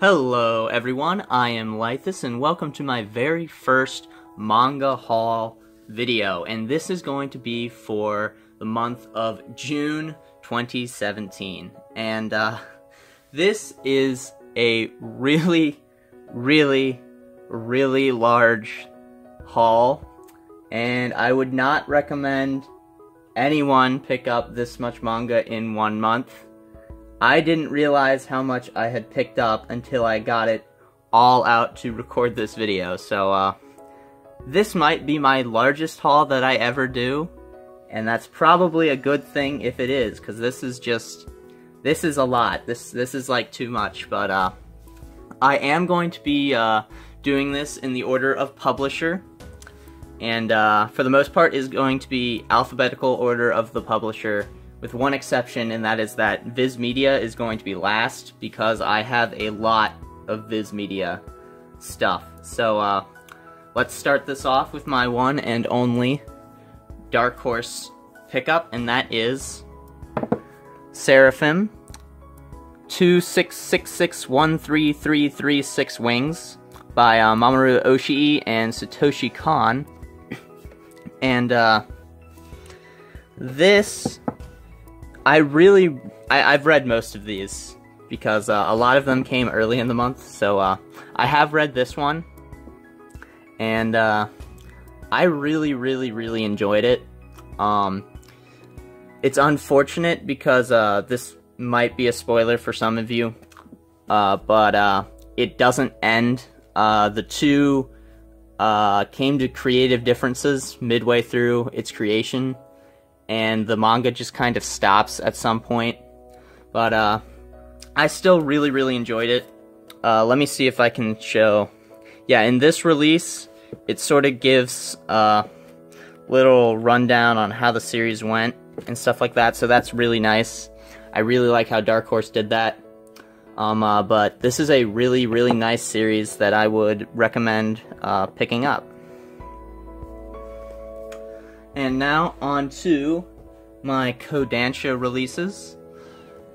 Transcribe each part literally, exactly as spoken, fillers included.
Hello everyone, I am Laethas and welcome to my very first manga haul video, and this is going to be for the month of June twenty seventeen, and uh, this is a really, really, really large haul, and I would not recommend anyone pick up this much manga in one month. I didn't realize how much I had picked up until I got it all out to record this video, so uh, this might be my largest haul that I ever do, and that's probably a good thing if it is, because this is just, this is a lot, this this is like too much, but uh, I am going to be uh, doing this in the order of publisher, and uh, for the most part is going to be alphabetical order of the publisher, with one exception, and that is that Viz Media is going to be last, because I have a lot of Viz Media stuff. So, uh, let's start this off with my one and only Dark Horse pickup, and that is Seraphim, two six six six one three three three six Wings, by uh, Mamoru Oshii and Satoshi Kon. And, uh, this... I really, I, I've read most of these, because uh, a lot of them came early in the month, so uh, I have read this one, and uh, I really, really, really enjoyed it. Um, it's unfortunate, because uh, this might be a spoiler for some of you, uh, but uh, it doesn't end. Uh, the two uh, came to creative differences midway through its creation, and the manga just kind of stops at some point. But, uh, I still really, really enjoyed it. Uh, let me see if I can show... Yeah, in this release, it sort of gives a little rundown on how the series went and stuff like that, so that's really nice. I really like how Dark Horse did that. Um, uh, but this is a really, really nice series that I would recommend uh, picking up. And now on to my Kodansha releases.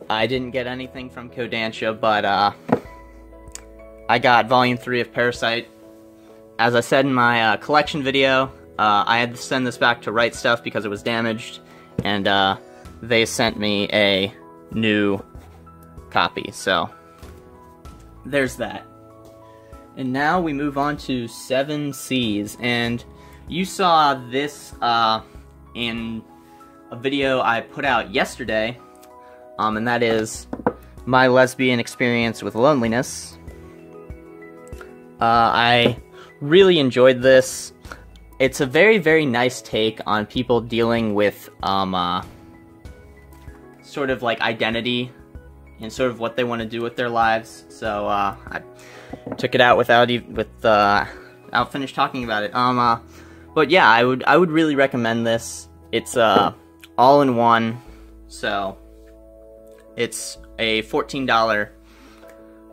I didn't get anything from Kodansha, but uh, I got Volume three of Parasite. As I said in my uh, collection video, uh, I had to send this back to Right Stuff because it was damaged, and uh, they sent me a new copy, so there's that. And now we move on to Seven Seas, and you saw this uh, in a video I put out yesterday, um, and that is my lesbian experience with loneliness. Uh, I really enjoyed this. It's a very, very nice take on people dealing with um, uh, sort of like identity and sort of what they want to do with their lives. So uh, I took it out without even with uh, I'll finish talking about it. Um. Uh, But yeah, I would I would really recommend this. It's uh, all in one, so it's a fourteen dollar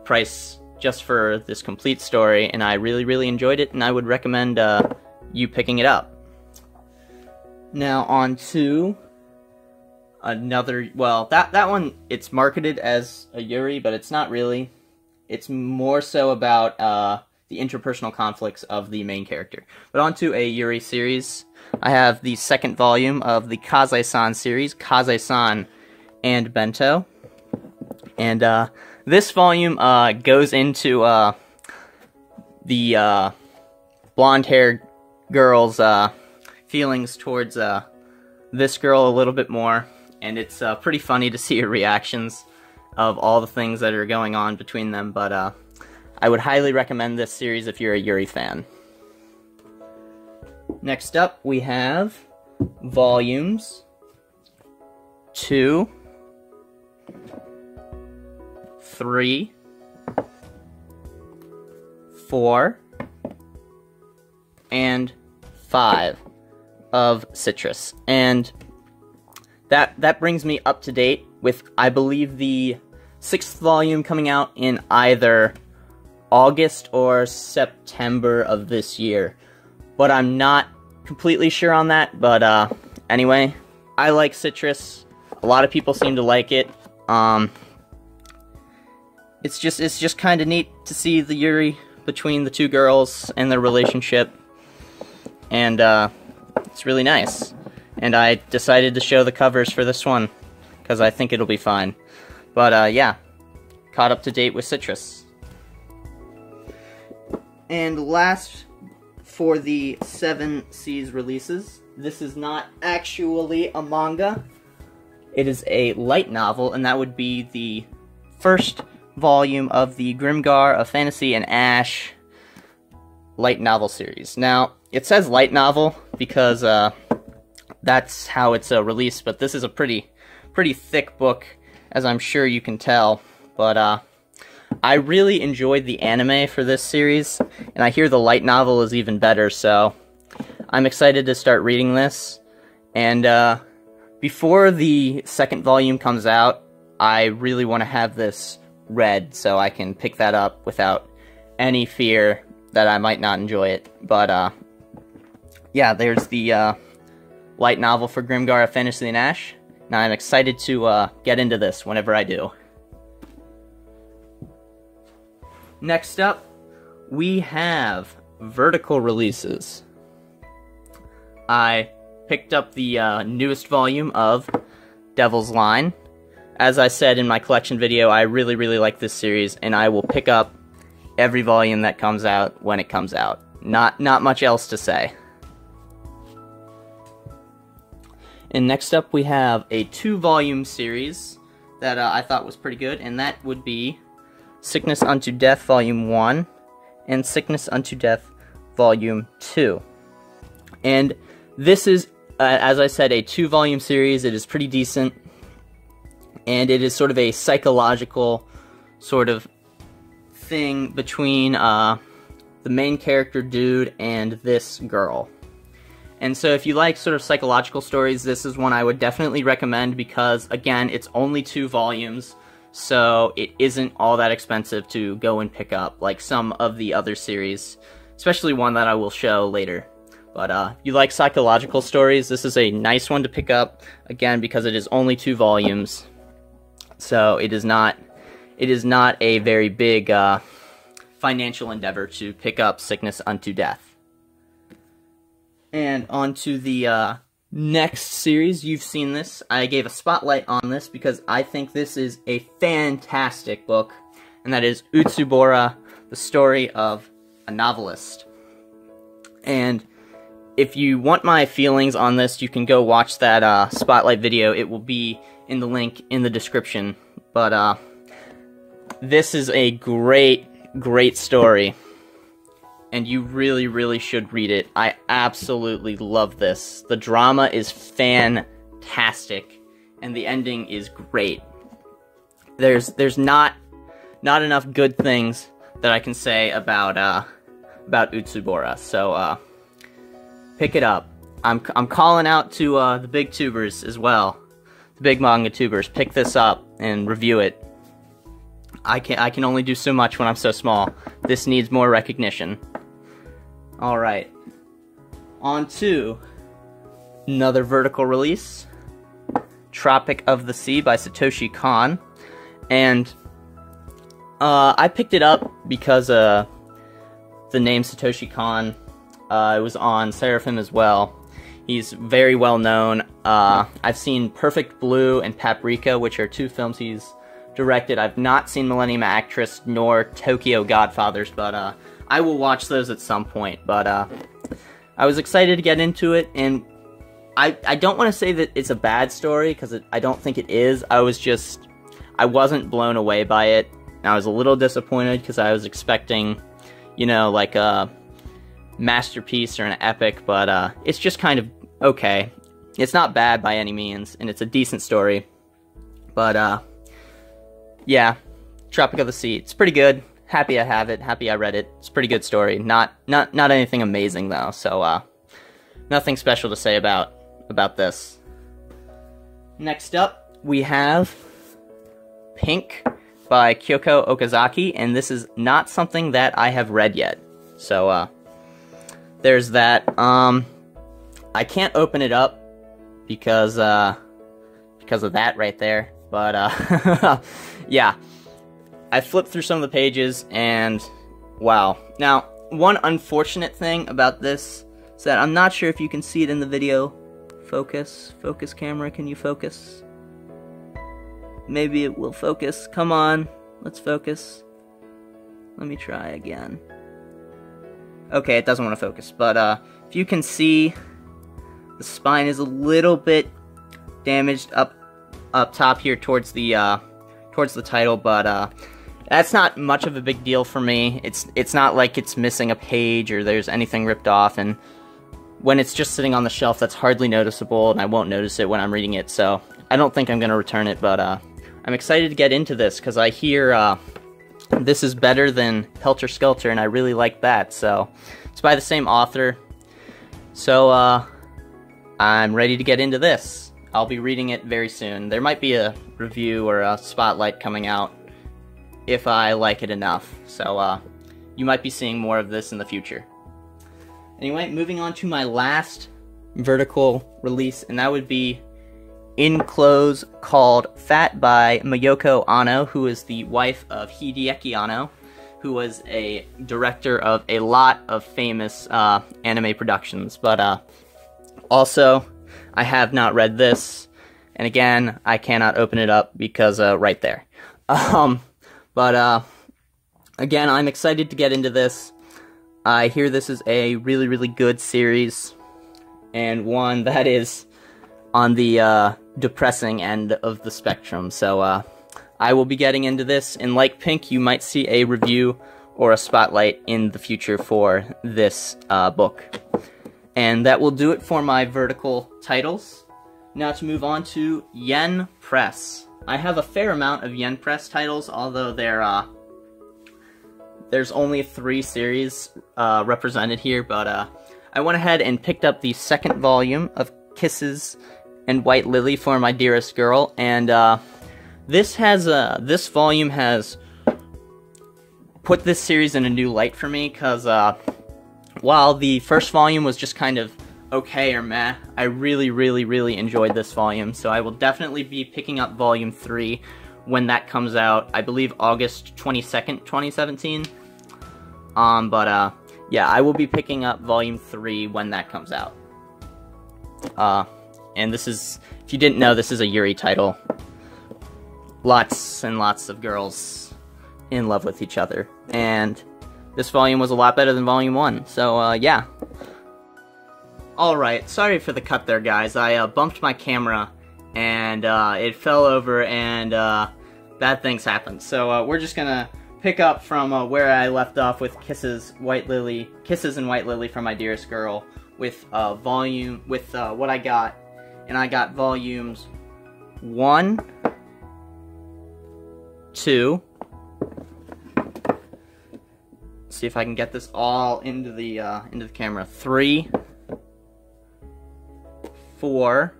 price just for this complete story, and I really, really enjoyed it, and I would recommend uh, you picking it up. Now on to another, well, that, that one, it's marketed as a Yuri, but it's not really. It's more so about... Uh, the interpersonal conflicts of the main character. But onto a Yuri series. I have the second volume of the Kazai-san series, Kazai-san and Bento. And uh, this volume uh, goes into uh, the uh, blonde-haired girl's uh, feelings towards uh, this girl a little bit more. And it's uh, pretty funny to see her reactions of all the things that are going on between them. But uh, I would highly recommend this series if you're a Yuri fan. Next up, we have Volumes two, three, four, and five of Citrus. And that, that brings me up to date with, I believe, the sixth volume coming out in either August or September of this year, but I'm not completely sure on that, but uh, anyway, I like Citrus, a lot of people seem to like it, um, it's just it's just kind of neat to see the Yuri between the two girls and their relationship, and uh, it's really nice. And I decided to show the covers for this one because I think it'll be fine. But uh, yeah, caught up to date with Citrus. And last, for the Seven Seas releases, this is not actually a manga. It is a light novel, and that would be the first volume of the Grimgar of Fantasy and Ash light novel series. Now, it says light novel because uh, that's how it's uh, released, but this is a pretty, pretty thick book, as I'm sure you can tell. But uh, I really enjoyed the anime for this series, and I hear the light novel is even better, so I'm excited to start reading this. And uh, before the second volume comes out, I really want to have this read so I can pick that up without any fear that I might not enjoy it. But uh, yeah, there's the uh, light novel for Grimgar of Fantasy and Ash, and I'm excited to uh, get into this whenever I do. Next up, we have Vertical releases. I picked up the uh, newest volume of Devil's Line. As I said in my collection video, I really, really like this series, and I will pick up every volume that comes out when it comes out. Not, not much else to say. And next up, we have a two-volume series that uh, I thought was pretty good, and that would be Sickness Unto Death Volume one and Sickness Unto Death Volume two. And this is, uh, as I said, a two-volume series. It is pretty decent, and it is sort of a psychological sort of thing between uh, the main character dude and this girl. And so if you like sort of psychological stories, this is one I would definitely recommend because, again, it's only two volumes. So it isn't all that expensive to go and pick up, like some of the other series, especially one that I will show later. But uh, if you like psychological stories, this is a nice one to pick up, again, because it is only two volumes. So it is not, it is not a very big uh, financial endeavor to pick up Sickness Unto Death. And on to the uh, next series. You've seen this. I gave a spotlight on this because I think this is a fantastic book, and that is Utsubora, the story of a novelist. And if you want my feelings on this, you can go watch that uh, spotlight video. It will be in the link in the description. But uh, this is a great, great story, and you really, really should read it. I absolutely love this. The drama is fantastic, and the ending is great. There's there's not not enough good things that I can say about uh, about Utsubora. So uh, pick it up. I'm I'm calling out to uh, the big tubers as well, the big manga tubers. Pick this up and review it. I can I can only do so much when I'm so small. This needs more recognition. Alright, on to another Vertical release, Tropic of the Sea by Satoshi Kon. And uh, I picked it up because uh, the name Satoshi Kon, uh, it was on Seraphim as well. He's very well known. Uh, I've seen Perfect Blue and Paprika, which are two films he's directed. I've not seen Millennium Actress nor Tokyo Godfathers, but uh, I will watch those at some point. But uh, I was excited to get into it, and I I don't want to say that it's a bad story, because I don't think it is. I was just, I wasn't blown away by it, and I was a little disappointed, because I was expecting, you know, like a masterpiece or an epic, but uh, it's just kind of okay. It's not bad by any means, and it's a decent story, but uh, yeah, Tropic of the Sea, it's pretty good. Happy I have it, happy I read it. It's a pretty good story. Not not not anything amazing though, so uh nothing special to say about about this. Next up, we have Pink by Kyoko Okazaki, and this is not something that I have read yet. So uh there's that. Um I can't open it up because uh because of that right there. But, uh, yeah, I flipped through some of the pages, and wow. Now, one unfortunate thing about this is that I'm not sure if you can see it in the video. Focus. Focus, camera. Can you focus? Maybe it will focus. Come on. Let's focus. Let me try again. Okay, it doesn't want to focus, but uh, if you can see, the spine is a little bit damaged up up top here towards the uh, towards the title, but uh, that's not much of a big deal for me. It's it's not like it's missing a page or there's anything ripped off, and when it's just sitting on the shelf, that's hardly noticeable, and I won't notice it when I'm reading it. So I don't think I'm gonna return it, but uh, I'm excited to get into this because I hear. Uh, This is better than Helter Skelter, and I really like that, so it's by the same author. So, uh, I'm ready to get into this. I'll be reading it very soon. There might be a review or a spotlight coming out if I like it enough. So, uh, you might be seeing more of this in the future. Anyway, moving on to my last vertical release, and that would be Inclose, called Fat by Mayoko Ano, who is the wife of Hideaki Anno, who was a director of a lot of famous uh, anime productions. But uh, also, I have not read this, and again, I cannot open it up because uh, right there. Um, but uh, again, I'm excited to get into this. I hear this is a really, really good series, and one that is on the uh, depressing end of the spectrum. So uh, I will be getting into this, and like Pink, you might see a review or a spotlight in the future for this uh, book. And that will do it for my vertical titles. Now to move on to Yen Press. I have a fair amount of Yen Press titles, although they're, uh, there's only three series uh, represented here, but uh, I went ahead and picked up the second volume of Kisses and White Lily for My Dearest Girl, and uh, this has uh, this volume has put this series in a new light for me, because uh, while the first volume was just kind of okay or meh, I really, really, really enjoyed this volume, so I will definitely be picking up volume three when that comes out. I believe August twenty-second, twenty seventeen, um, but uh, yeah, I will be picking up volume three when that comes out. Uh, and this is, if you didn't know, this is a Yuri title. Lots and lots of girls in love with each other. And this volume was a lot better than volume one, so, uh, yeah. Alright, sorry for the cut there, guys. I, uh, bumped my camera, and, uh, it fell over, and, uh, bad things happened. So, uh, we're just gonna pick up from, uh, where I left off with Kisses, White Lily, Kisses and White Lily for My Dearest Girl. With uh, volume, with uh, what I got, and I got volumes one, two. Let's see if I can get this all into the uh, into the camera. Three, four,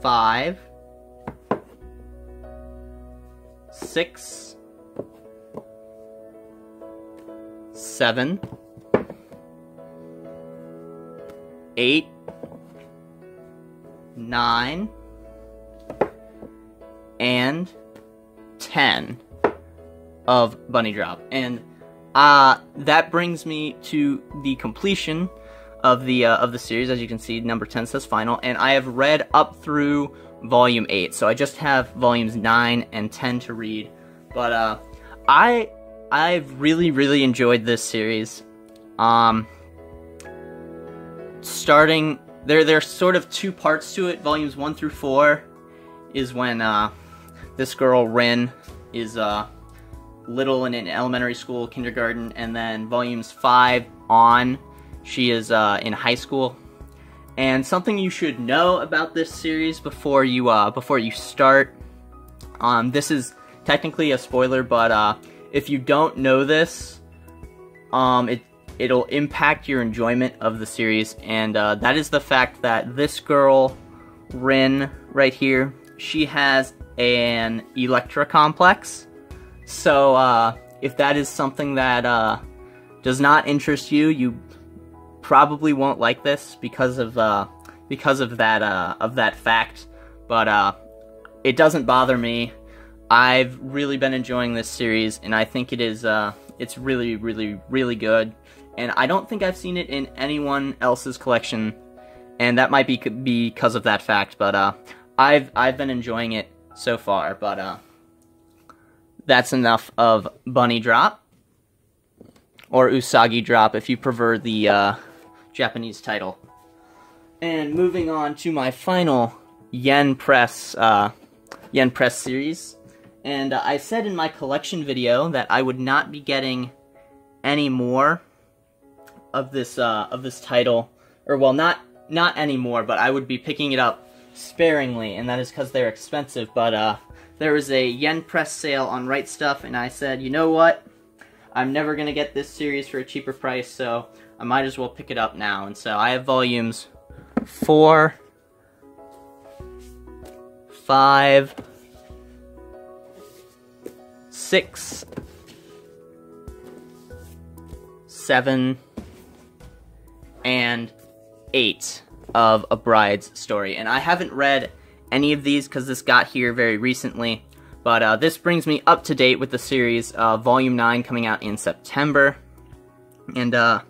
five, six. Seven, eight, nine, and ten of Bunny Drop. And uh, that brings me to the completion of the uh, of the series. As you can see, number ten says final, and I have read up through volume eight, so I just have volumes nine and ten to read. But uh, I. I've really, really enjoyed this series. Um, starting, there, there's sort of two parts to it. Volumes one through four is when uh, this girl Rin is uh, little and in elementary school, kindergarten, and then volumes five on, she is uh, in high school. And something you should know about this series before you uh, before you start. Um, this is technically a spoiler, but. Uh, If you don't know this, um, it, it'll impact your enjoyment of the series, and uh, that is the fact that this girl, Rin, right here, she has an Electra complex. So uh, if that is something that uh, does not interest you, you probably won't like this because of uh, because of that uh, of that fact. But uh, it doesn't bother me. I've really been enjoying this series, and I think it is, uh, it's really, really, really good. And I don't think I've seen it in anyone else's collection, and that might be because of that fact, but, uh, I've, I've been enjoying it so far, but, uh, that's enough of Bunny Drop, or Usagi Drop if you prefer the, uh, Japanese title. And moving on to my final Yen Press, uh, Yen Press series, and uh, I said in my collection video that I would not be getting any more of this, uh, of this title, or, well, not, not anymore, but I would be picking it up sparingly, and that is because they're expensive, but, uh, there was a Yen Press sale on Right Stuff, and I said, you know what, I'm never gonna get this series for a cheaper price, so I might as well pick it up now, and so I have volumes four, five, six, seven, and eight of A Bride's Story. And I haven't read any of these because this got here very recently, but uh, this brings me up to date with the series, uh, Volume nine coming out in September. And uh,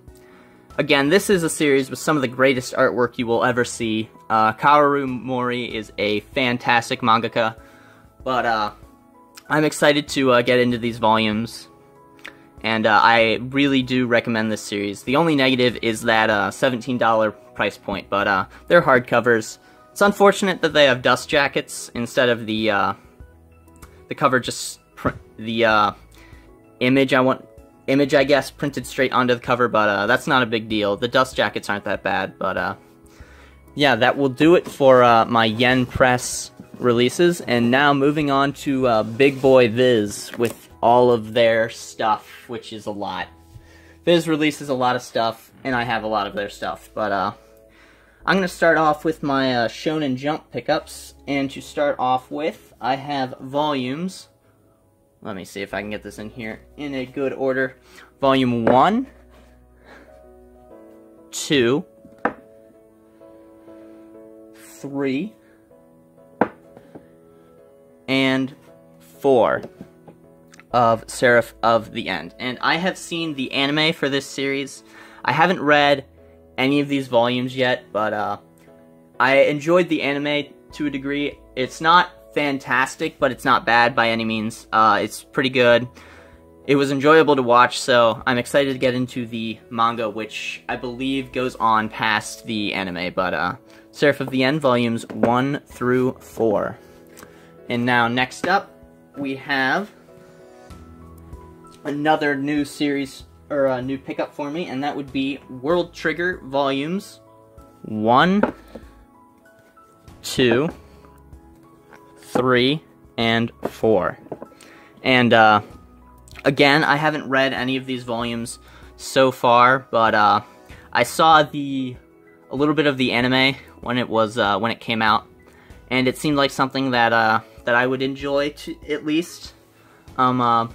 again, this is a series with some of the greatest artwork you will ever see. Uh, Kaoru Mori is a fantastic mangaka, but uh, I'm excited to uh, get into these volumes. And uh, I really do recommend this series. The only negative is that uh, seventeen dollar price point, but uh, they're hardcovers. It's unfortunate that they have dust jackets instead of the uh, the cover, just pr the uh, image I want image I guess printed straight onto the cover. But uh, that's not a big deal. The dust jackets aren't that bad. But uh, yeah, that will do it for uh, my Yen Press releases. And now moving on to uh, Big Boy Viz with all of their stuff, which is a lot. Viz releases a lot of stuff, and I have a lot of their stuff, but uh, I'm going to start off with my uh, Shonen Jump pickups, and to start off with, I have volumes, let me see if I can get this in here in a good order, volume one, two, three, and four of Seraph of the End. And I have seen the anime for this series. I haven't read any of these volumes yet, but uh, I enjoyed the anime to a degree. It's not fantastic, but it's not bad by any means. Uh, it's pretty good. It was enjoyable to watch, so I'm excited to get into the manga, which I believe goes on past the anime, but uh, Seraph of the End, volumes one through four. And now next up, we have another new series, or a new pickup for me, and that would be World Trigger volumes one, two, three, and four. And uh, again, I haven't read any of these volumes so far, but uh, I saw the a little bit of the anime when it was uh, when it came out, and it seemed like something that uh, that I would enjoy, to, at least. Um. Uh,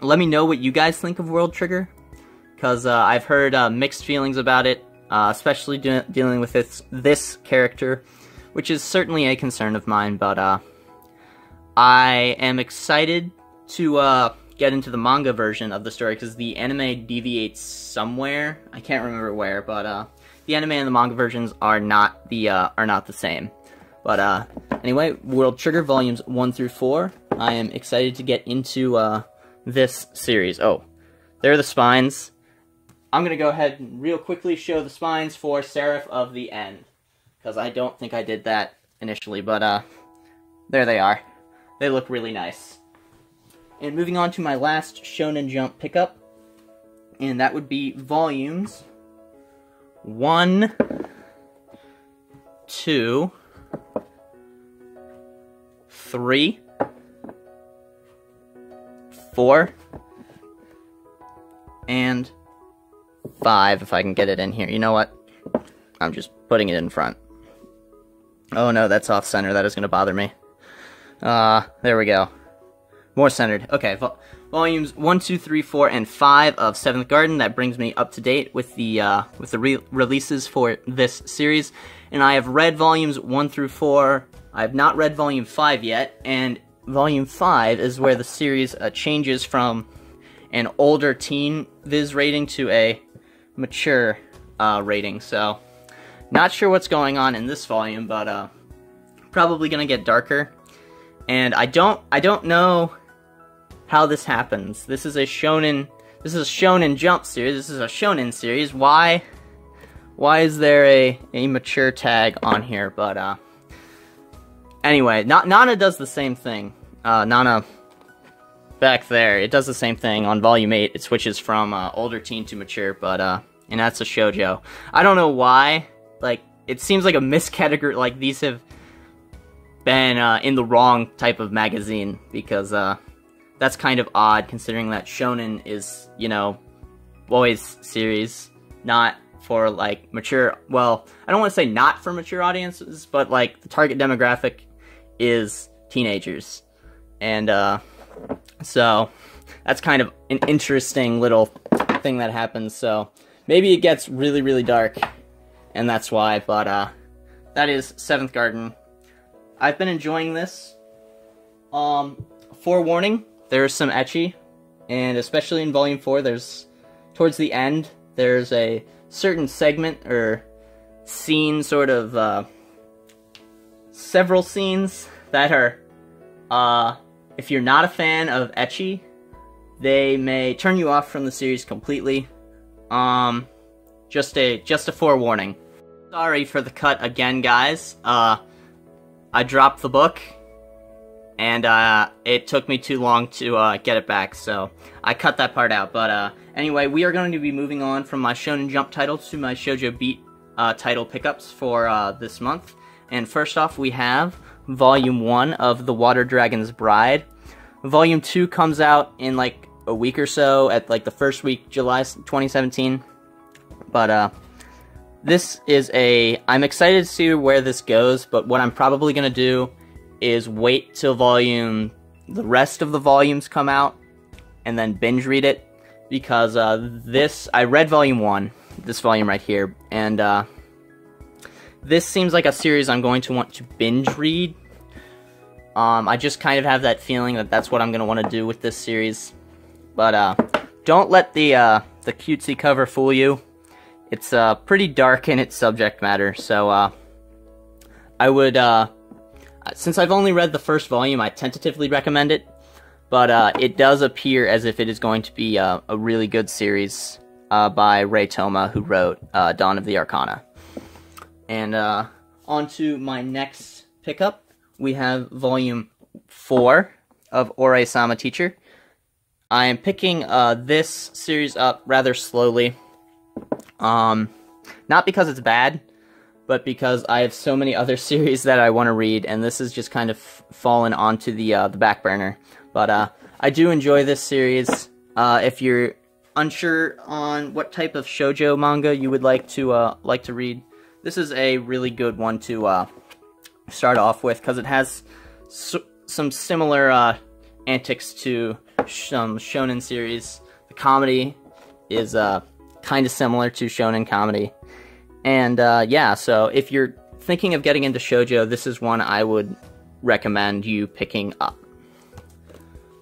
Let me know what you guys think of World Trigger, because uh, I've heard uh, mixed feelings about it, uh, especially de dealing with this, this character, which is certainly a concern of mine, but uh, I am excited to uh, get into the manga version of the story, because the anime deviates somewhere, I can't remember where, but uh, the anime and the manga versions are not the, uh, are not the same. But uh, anyway, World Trigger volumes one through four, I am excited to get into uh, this series. Oh, there are the spines. I'm gonna go ahead and real quickly show the spines for Seraph of the End, because I don't think I did that initially, but uh, there they are. They look really nice. And moving on to my last Shonen Jump pickup, and that would be volumes one, two, three, four, and five, if I can get it in here. You know what? I'm just putting it in front. Oh no, that's off center. That is going to bother me. Uh, there we go. More centered. Okay, vol volumes one, two, three, four, and five of Seventh Garden. That brings me up to date with the uh, with the re releases for this series. And I have read volumes one through four I've not read Volume five yet, and Volume five is where the series uh, changes from an older teen Viz rating to a mature uh, rating, so not sure what's going on in this volume, but uh, probably gonna get darker. And I don't, I don't know how this happens. This is a shonen, this is a shonen jump series, this is a shonen series, why, why is there a, a mature tag on here, but uh, anyway, Na- Nana does the same thing. Uh, Nana, back there, it does the same thing on Volume eight, it switches from uh, older teen to mature, but, uh, and that's a shoujo. I don't know why, like, it seems like a miscategory, like, these have been uh, in the wrong type of magazine, because, uh, that's kind of odd, considering that shonen is, you know, boys' series, not for, like, mature, well, I don't want to say not for mature audiences, but, like, the target demographic is teenagers, and, uh, so that's kind of an interesting little thing that happens. So maybe it gets really, really dark, and that's why. But uh, that is Seventh Garden. I've been enjoying this. Um, forewarning, there's some ecchi, and especially in Volume Four, there's towards the end there's a certain segment or scene, sort of uh, several scenes that are. Uh, If you're not a fan of ecchi, they may turn you off from the series completely. Um, just a just a forewarning. Sorry for the cut again, guys. Uh, I dropped the book, and uh, it took me too long to uh, get it back, so I cut that part out. But uh, anyway, we are going to be moving on from my Shonen Jump title to my Shoujo Beat uh, title pickups for uh, this month. And first off, we have Volume one of The Water Dragon's Bride. Volume two comes out in like a week or so, at like the first week, July twenty seventeen. But uh, this is a... I'm excited to see where this goes, but what I'm probably going to do is wait till volume... the rest of the volumes come out, and then binge read it. Because uh, this... I read Volume one, this volume right here, and... Uh, This seems like a series I'm going to want to binge read. Um, I just kind of have that feeling that that's what I'm going to want to do with this series. But uh, don't let the uh, the cutesy cover fool you. It's uh, pretty dark in its subject matter, so uh, I would... Uh, since I've only read the first volume, I tentatively recommend it. But uh, it does appear as if it is going to be uh, a really good series uh, by Rei Toma, who wrote uh, Dawn of the Arcana. And uh, on to my next pickup, we have Volume four of Ore-sama Teacher. I am picking uh, this series up rather slowly. Um, not because it's bad, but because I have so many other series that I want to read, and this has just kind of fallen onto the, uh, the back burner. But uh, I do enjoy this series. Uh, if you're unsure on what type of shoujo manga you would like to uh, like to read, this is a really good one to uh, start off with, because it has s some similar uh, antics to some shonen series. The comedy is uh, kind of similar to shonen comedy. And uh, yeah, so if you're thinking of getting into shoujo, this is one I would recommend you picking up.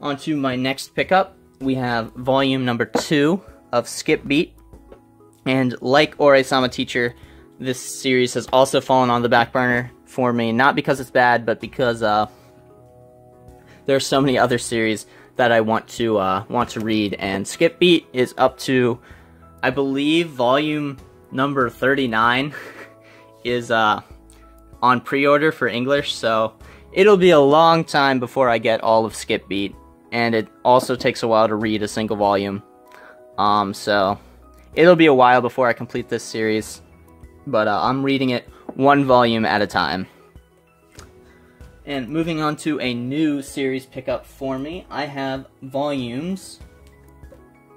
On to my next pickup, we have volume number two of Skip Beat. And like Ore-sama Teacher, this series has also fallen on the back burner for me, not because it's bad, but because uh, there are so many other series that I want to uh, want to read. And Skip Beat is up to, I believe, volume number thirty-nine is uh, on pre-order for English, so it'll be a long time before I get all of Skip Beat, and it also takes a while to read a single volume. Um, so it'll be a while before I complete this series. But uh, I'm reading it one volume at a time. And moving on to a new series pickup for me, I have volumes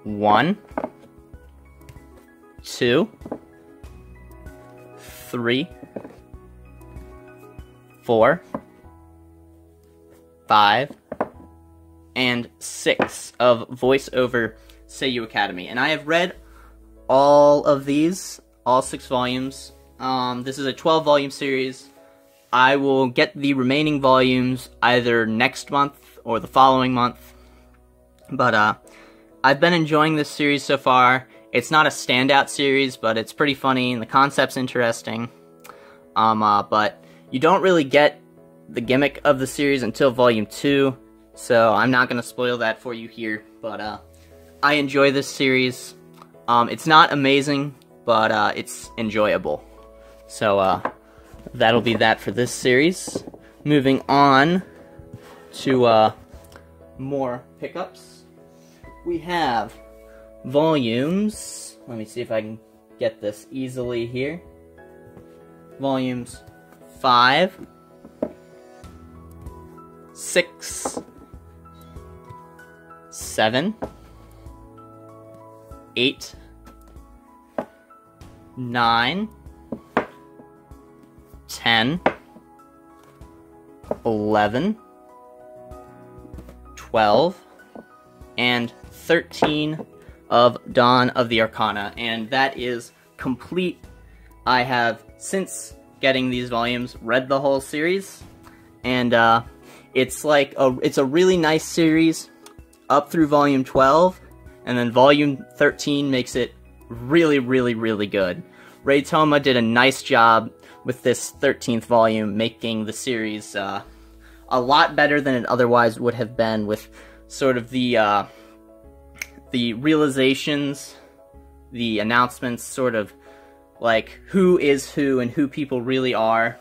one, two, three, four, five, and six of Voiceover Seiyu Academy. And I have read all of these. All six volumes. Um, this is a twelve volume series I will get the remaining volumes either next month or the following month. But uh, I've been enjoying this series so far. It's not a standout series, but it's pretty funny and the concept's interesting. Um, uh, but you don't really get the gimmick of the series until volume two, so I'm not going to spoil that for you here, but uh, I enjoy this series. Um, it's not amazing, but uh, it's enjoyable. So uh, that'll be that for this series. Moving on to uh, more pickups. We have volumes, let me see if I can get this easily here, volumes five, six, seven, eight, nine, ten, eleven, twelve, and thirteen of Dawn of the Arcana, and that is complete. I have, since getting these volumes, read the whole series, and uh, it's like a, it's a really nice series up through volume twelve, and then volume thirteen makes it really, really, really good. Ray-toma did a nice job with this thirteenth volume, making the series uh, a lot better than it otherwise would have been, with sort of the uh, the realizations, the announcements, sort of like who is who and who people really are,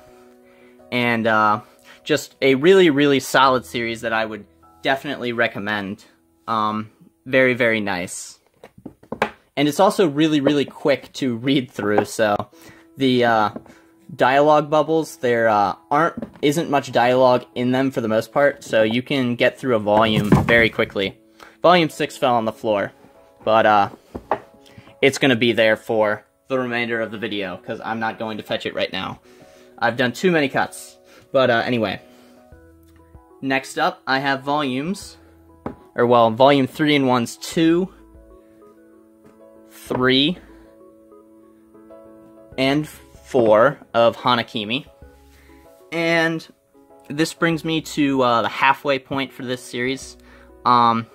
and uh, just a really, really solid series that I would definitely recommend. Um, very, very nice. And it's also really, really quick to read through, so the uh, dialogue bubbles, there uh, aren't isn't much dialogue in them for the most part, so you can get through a volume very quickly. Volume six fell on the floor, but uh, it's going to be there for the remainder of the video, because I'm not going to fetch it right now. I've done too many cuts. But uh, anyway, next up I have volumes, or well, volume three and one's two, three, and four of Hanakimi. And this brings me to uh, the halfway point for this series. Um,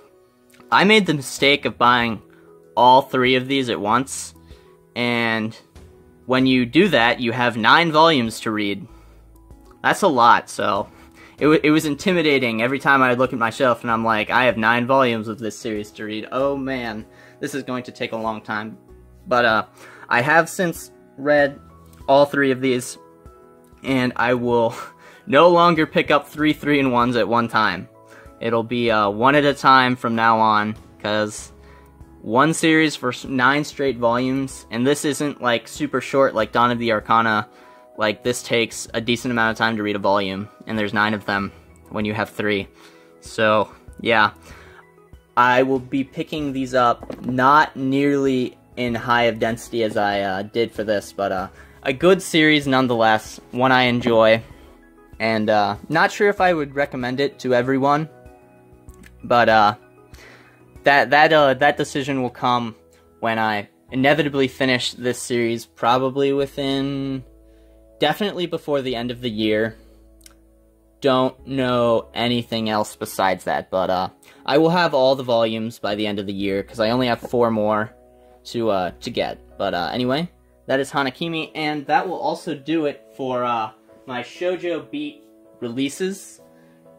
I made the mistake of buying all three of these at once, and when you do that, you have nine volumes to read. That's a lot, so it, w it was intimidating every time I would look at my shelf, and I'm like, I have nine volumes of this series to read. Oh man, this is going to take a long time. But uh, I have since read all three of these, and I will no longer pick up three three and ones at one time. It'll be uh, one at a time from now on, because one series for nine straight volumes, and this isn't like super short like Dawn of the Arcana. Like, this takes a decent amount of time to read a volume, and there's nine of them when you have three. So yeah, I will be picking these up, not nearly in high of density as I uh, did for this, but uh, a good series nonetheless, one I enjoy, and uh, not sure if I would recommend it to everyone, but uh, that that uh, that decision will come when I inevitably finish this series, probably within... definitely before the end of the year. Don't know anything else besides that, but uh, I will have all the volumes by the end of the year, because I only have four more to uh, to get. But uh, anyway, that is Hanakimi, and that will also do it for uh, my Shoujo Beat releases.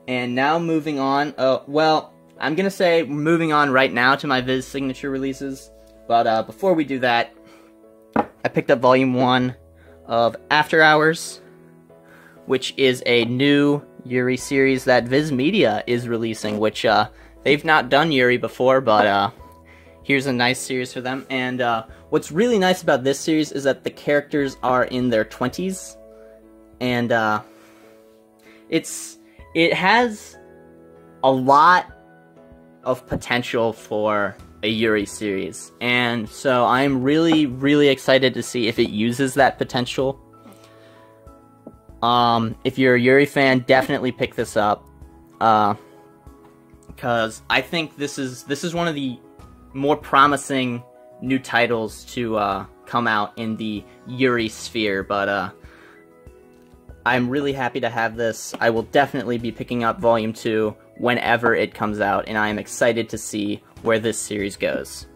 And now moving on, uh, well, I'm going to say moving on right now to my Viz Signature releases, but uh, before we do that, I picked up volume one. Of After Hours, which is a new Yuri series that Viz Media is releasing, which uh, they've not done Yuri before, but uh, here's a nice series for them. And uh, what's really nice about this series is that the characters are in their twenties, and uh, it's it has a lot of potential for a Yuri series, and so I'm really, really excited to see if it uses that potential. Um, if you're a Yuri fan, definitely pick this up, uh, because I think this is this is one of the more promising new titles to uh, come out in the Yuri sphere. But uh, I'm really happy to have this. I will definitely be picking up Volume two whenever it comes out, and I am excited to see where this series goes.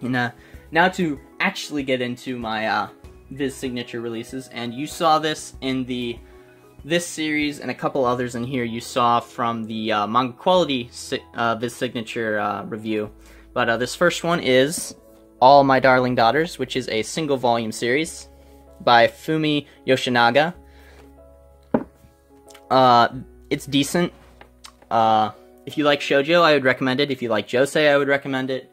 And, uh, now to actually get into my uh, Viz signature releases, and you saw this in the this series and a couple others in here you saw from the uh, Manga Quality si uh, Viz signature uh, review. But uh, this first one is All My Darling Daughters, which is a single volume series by Fumi Yoshinaga. Uh, it's decent. Uh, if you like shoujo, I would recommend it. If you like josei, I would recommend it.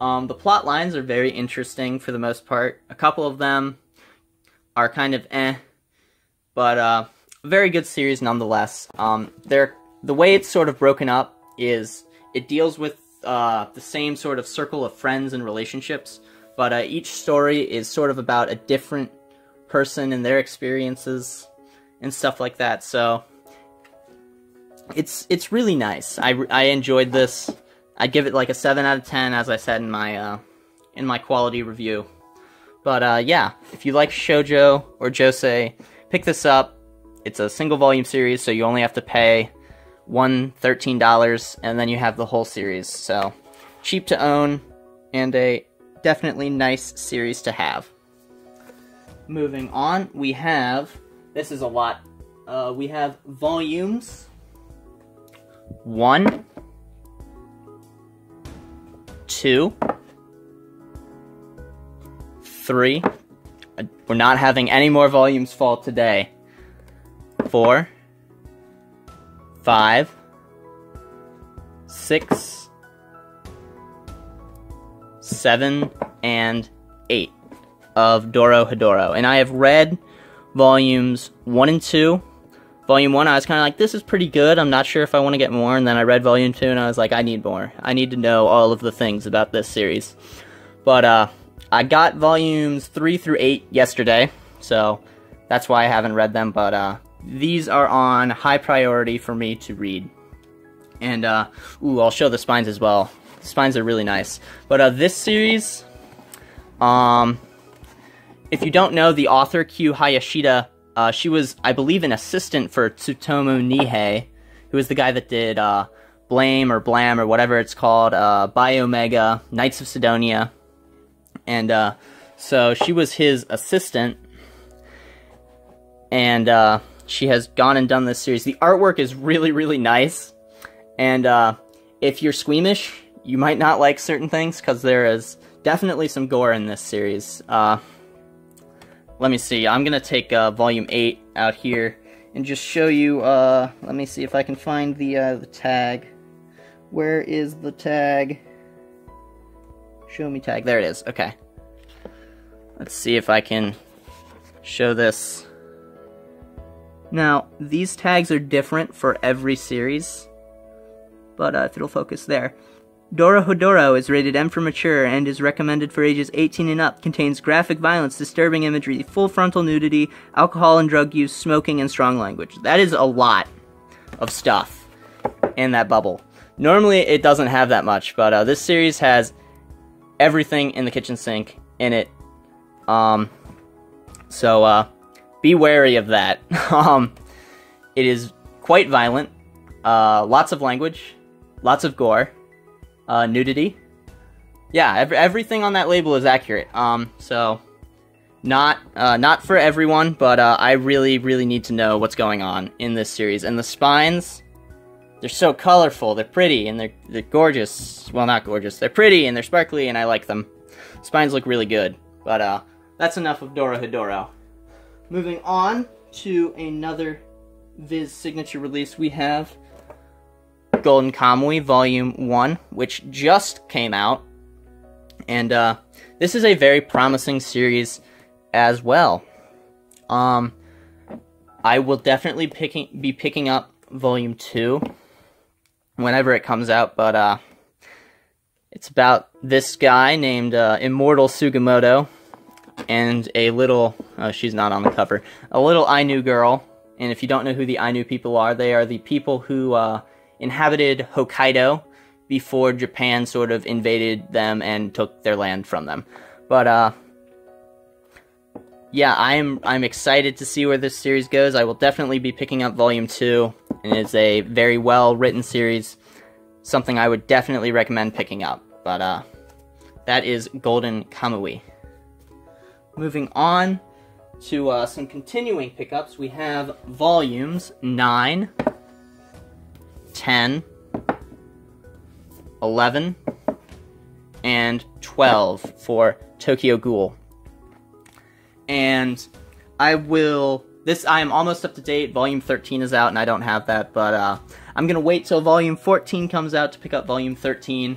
Um, the plot lines are very interesting for the most part. A couple of them are kind of eh, but uh, very good series nonetheless. Um, they're, the way it's sort of broken up is it deals with uh, the same sort of circle of friends and relationships, but uh, each story is sort of about a different person and their experiences and stuff like that. So it's it's really nice. I, I enjoyed this. I'd give it like a seven out of ten, as I said in my uh, in my quality review. But uh, yeah, if you like shoujo or josei, pick this up. It's a single volume series, so you only have to pay one hundred thirteen dollars, and then you have the whole series. So cheap to own, and a definitely nice series to have. Moving on, we have, this is a lot, uh, we have volumes one. Two, three, we're not having any more volumes fall today, four, five, six, seven, and eight of Dorohedoro. And I have read volumes one and two. Volume one, I was kind of like, this is pretty good, I'm not sure if I want to get more, and then I read Volume two, and I was like, I need more. I need to know all of the things about this series. But, uh, I got Volumes three through eight yesterday, so that's why I haven't read them, but, uh, these are on high priority for me to read. And, uh, ooh, I'll show the spines as well. The spines are really nice. But, uh, this series, um, if you don't know, the author, Kyu Hayashida, Uh, she was, I believe, an assistant for Tsutomu Nihei, who was the guy that did uh, Blame or Blam or whatever it's called, uh, Biomega, Knights of Sidonia. And uh, so she was his assistant, and uh, she has gone and done this series. The artwork is really, really nice, and uh, if you're squeamish, you might not like certain things, because there is definitely some gore in this series. Uh... Let me see, I'm gonna take uh, Volume eight out here and just show you, uh, let me see if I can find the, uh, the tag. Where is the tag? Show me tag, there it is, okay. Let's see if I can show this. Now, these tags are different for every series, but uh, if it'll focus there. Dorohedoro is rated M for mature and is recommended for ages eighteen and up, contains graphic violence, disturbing imagery, full frontal nudity, alcohol and drug use, smoking, and strong language. That is a lot of stuff in that bubble. Normally it doesn't have that much, but uh, this series has everything in the kitchen sink in it. Um, so uh, be wary of that. um, it is quite violent, uh, lots of language, lots of gore. Uh, nudity. Yeah, ev everything on that label is accurate. Um, so, not, uh, not for everyone, but, uh, I really, really need to know what's going on in this series. And the spines, they're so colorful, they're pretty, and they're, they're gorgeous. Well, not gorgeous, they're pretty, and they're sparkly, and I like them. Spines look really good. But, uh, that's enough of Dorohedoro. Moving on to another Viz signature release, we have Golden Kamuy Volume one, which just came out, and uh, this is a very promising series as well. Um, I will definitely picking, be picking up Volume two whenever it comes out, but uh, it's about this guy named uh, Immortal Sugimoto and a little, oh, she's not on the cover, a little Ainu girl, and if you don't know who the Ainu people are, they are the people who uh, inhabited Hokkaido before Japan sort of invaded them and took their land from them. But, uh, yeah, I'm I'm excited to see where this series goes. I will definitely be picking up Volume Two, and it's a very well written series. Something I would definitely recommend picking up. But uh, that is Golden Kamuy. Moving on to uh, some continuing pickups, we have volumes nine, ten, eleven, and twelve for Tokyo Ghoul. And I will... This, I am almost up to date. Volume thirteen is out, and I don't have that, but uh, I'm going to wait till Volume fourteen comes out to pick up Volume thirteen,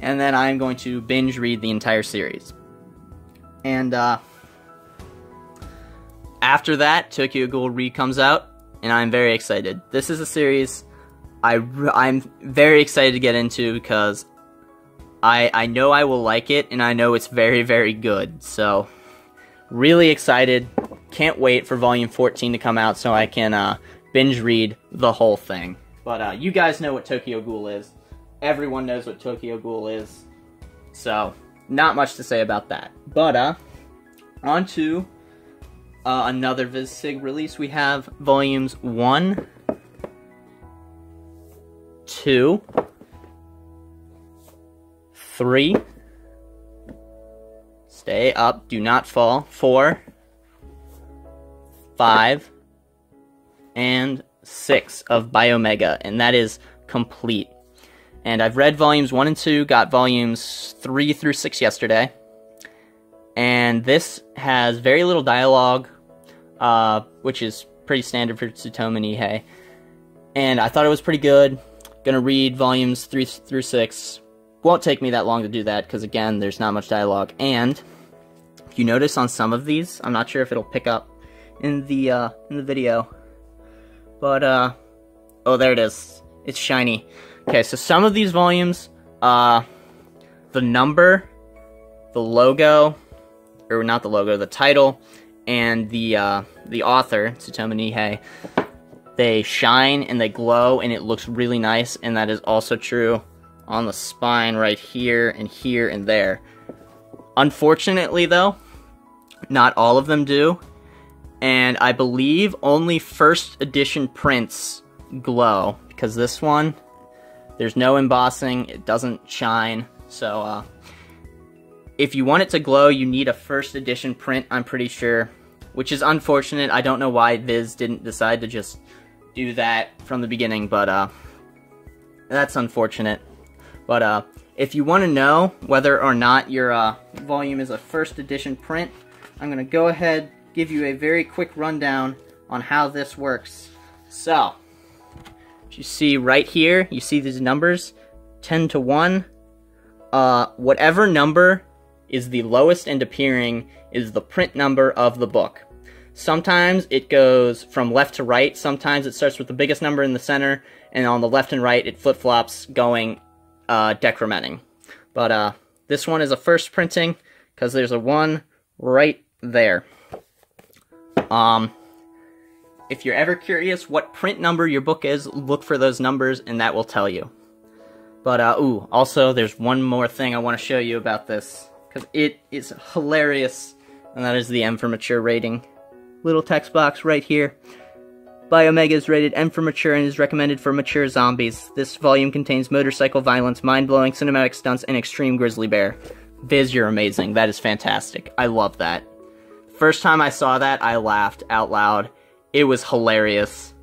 and then I'm going to binge read the entire series. And uh, after that, Tokyo Ghoul Re comes out, and I'm very excited. This is a series I, I'm very excited to get into because I, I know I will like it, and I know it's very, very good. So, really excited. Can't wait for Volume fourteen to come out so I can uh, binge read the whole thing. But uh, you guys know what Tokyo Ghoul is. Everyone knows what Tokyo Ghoul is. So, not much to say about that. But, uh, on to uh, another Viz Sig release. We have Volumes one, two, three, stay up, do not fall, four, five, and six of Biomega, and that is complete. And I've read Volumes one and two, got Volumes three through six yesterday. And this has very little dialogue, uh, which is pretty standard for Tsutomu Nihei. And I thought it was pretty good. Gonna read Volumes three through six. Won't take me that long to do that, because again, there's not much dialogue. And if you notice on some of these, I'm not sure if it'll pick up in the, uh, in the video. But, uh, oh, there it is. It's shiny. Okay, so some of these volumes, uh, the number, the logo, or not the logo, the title, and the, uh, the author, Tsutomu Nihei, they shine and they glow, and it looks really nice, and that is also true on the spine right here, and here, and there. Unfortunately, though, not all of them do, and I believe only first edition prints glow, because this one, there's no embossing, it doesn't shine, so, uh, if you want it to glow, you need a first edition print, I'm pretty sure, which is unfortunate. I don't know why Viz didn't decide to just do that from the beginning, but, uh, that's unfortunate. But, uh, if you want to know whether or not your, uh, volume is a first edition print, I'm gonna go ahead, give you a very quick rundown on how this works. So, you see right here, you see these numbers, ten to one. Uh, whatever number is the lowest and appearing is the print number of the book. Sometimes it goes from left to right, sometimes it starts with the biggest number in the center, and on the left and right it flip-flops going uh, decrementing. But uh, this one is a first printing, because there's a one right there. Um... If you're ever curious what print number your book is, look for those numbers and that will tell you. But, uh, ooh, also there's one more thing I want to show you about this, because it is hilarious, and that is the M for Mature rating. Little text box right here. Biomega is rated M for Mature and is recommended for mature zombies. This volume contains motorcycle violence, mind-blowing cinematic stunts, and extreme grizzly bear. Viz, you're amazing. That is fantastic. I love that. First time I saw that, I laughed out loud. It was hilarious.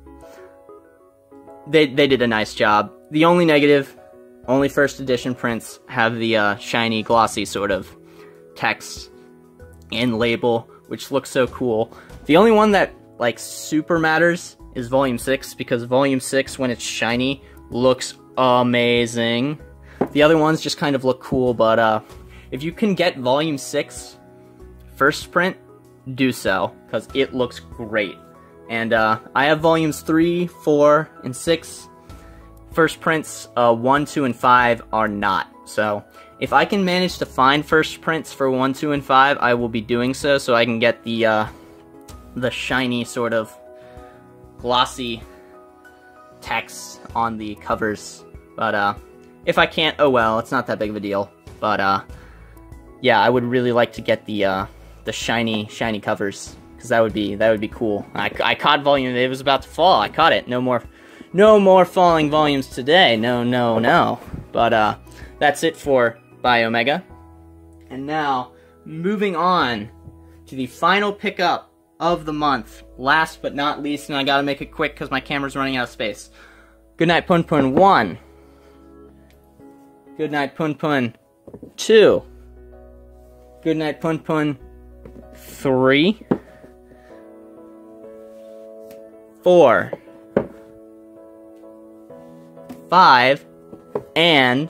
They, they did a nice job. The only negative, only first edition prints have the uh, shiny, glossy sort of text and label, which looks so cool. The only one that, like, super matters is Volume six, because Volume six, when it's shiny, looks amazing. The other ones just kind of look cool, but uh, if you can get Volume six first print, do so, because it looks great. And uh, I have Volumes three, four, and six. First prints uh, one, two, and five are not. So if I can manage to find first prints for one, two, and five, I will be doing so, so I can get the, uh, the shiny sort of glossy text on the covers. But uh, if I can't, oh well, it's not that big of a deal. But uh, yeah, I would really like to get the, uh, the shiny, shiny covers, because that would be that would be cool. I, I caught volume. It was about to fall. I caught it. No more, no more falling volumes today. No, no, no. But uh, that's it for Biomega. And now moving on to the final pickup of the month. Last but not least, and I gotta make it quick because my camera's running out of space. Goodnight PunPun one. Goodnight PunPun two. Goodnight PunPun three. Four. Five. And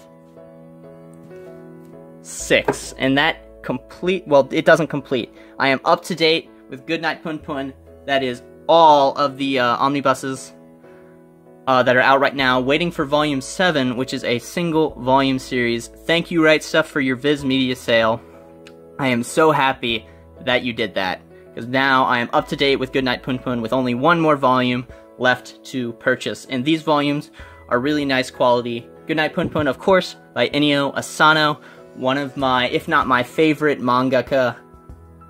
six. And that complete, well, it doesn't complete. I am up to date with Goodnight PunPun. That is all of the uh, omnibuses Uh, that are out right now, waiting for Volume seven, which is a single volume series. Thank you, Right Stuff, for your Viz Media sale. I am so happy that you did that, because now I am up to date with Goodnight PunPun with only one more volume left to purchase. And these volumes are really nice quality. Goodnight PunPun, of course, by Ennio Asano, one of my, if not my favorite mangaka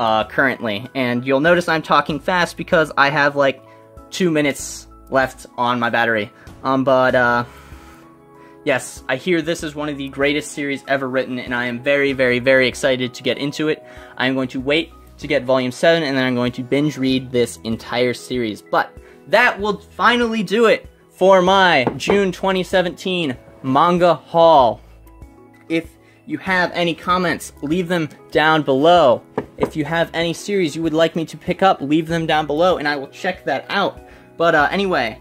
uh, currently. And you'll notice I'm talking fast because I have like two minutes left on my battery, um but uh yes, I hear this is one of the greatest series ever written, and I am very very very excited to get into it. I'm going to wait to get volume seven, and then I'm going to binge read this entire series. But that will finally do it for my June twenty seventeen manga haul. If you have any comments, leave them down below. If you have any series you would like me to pick up, leave them down below and I will check that out. But uh, anyway,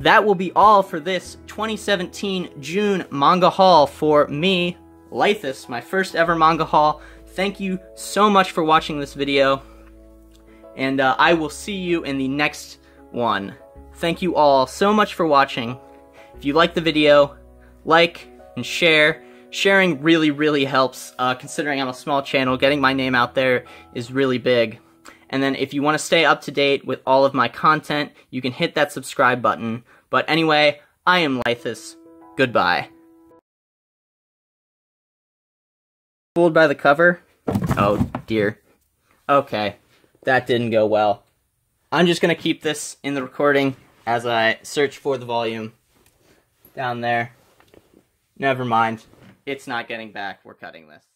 that will be all for this twenty seventeen June manga haul for me, Laethas, my first ever manga haul. Thank you so much for watching this video, and uh, I will see you in the next one. Thank you all so much for watching. If you like the video, like and share. Sharing really, really helps, uh, considering I'm a small channel. Getting my name out there is really big. And then if you want to stay up to date with all of my content, you can hit that subscribe button. But anyway, I am Laethas. Goodbye. Fooled by the cover? Oh, dear. Okay. That didn't go well. I'm just going to keep this in the recording as I search for the volume down there. Never mind. It's not getting back. We're cutting this.